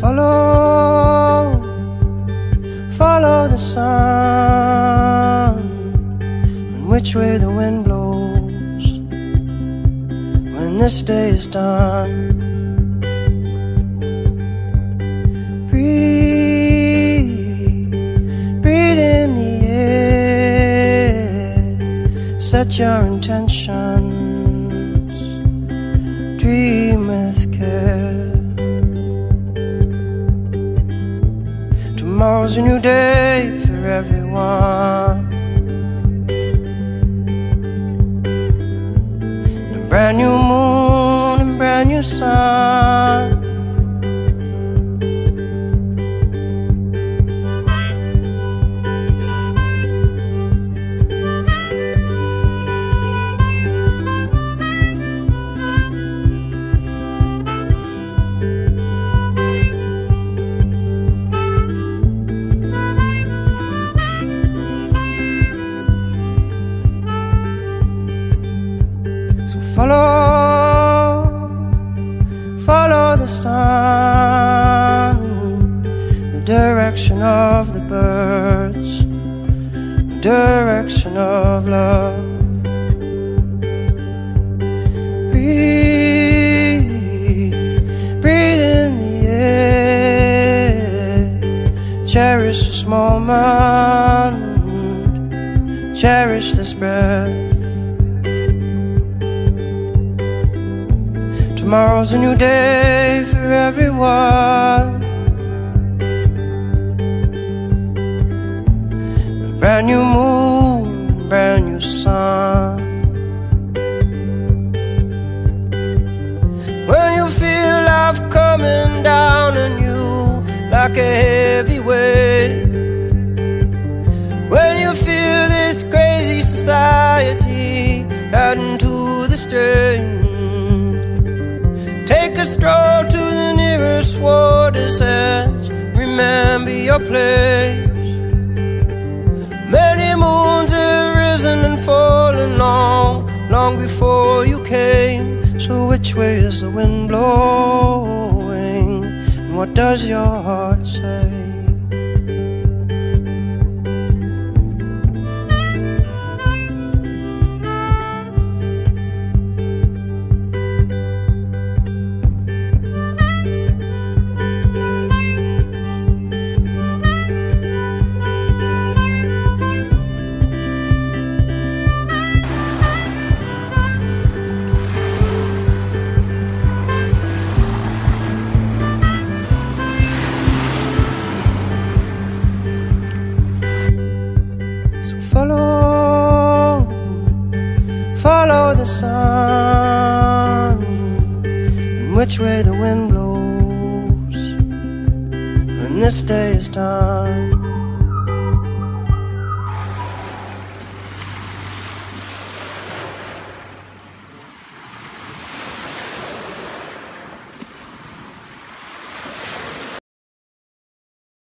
Follow, follow the sun, and which way the wind blows when this day is done. Breathe, breathe in the air, set your intentions, dream with care. Tomorrow's a new day for everyone, and a brand new moon and brand new sun. Follow, follow the sun, the direction of the birds, the direction of love. Breathe, breathe in the air, cherish this moment, cherish this breath. Tomorrow's a new day for everyone, a brand new moon, a brand new sun. When you feel life coming down on you like a heavy weight, when you feel this crazy society adding to the strain, take a stroll to the nearest water's edge. Remember your place. Many moons have risen and fallen long, long before you came. So which way is the wind blowing, and what does your heart say? Follow, follow the sun, and which way the wind blows when this day is done.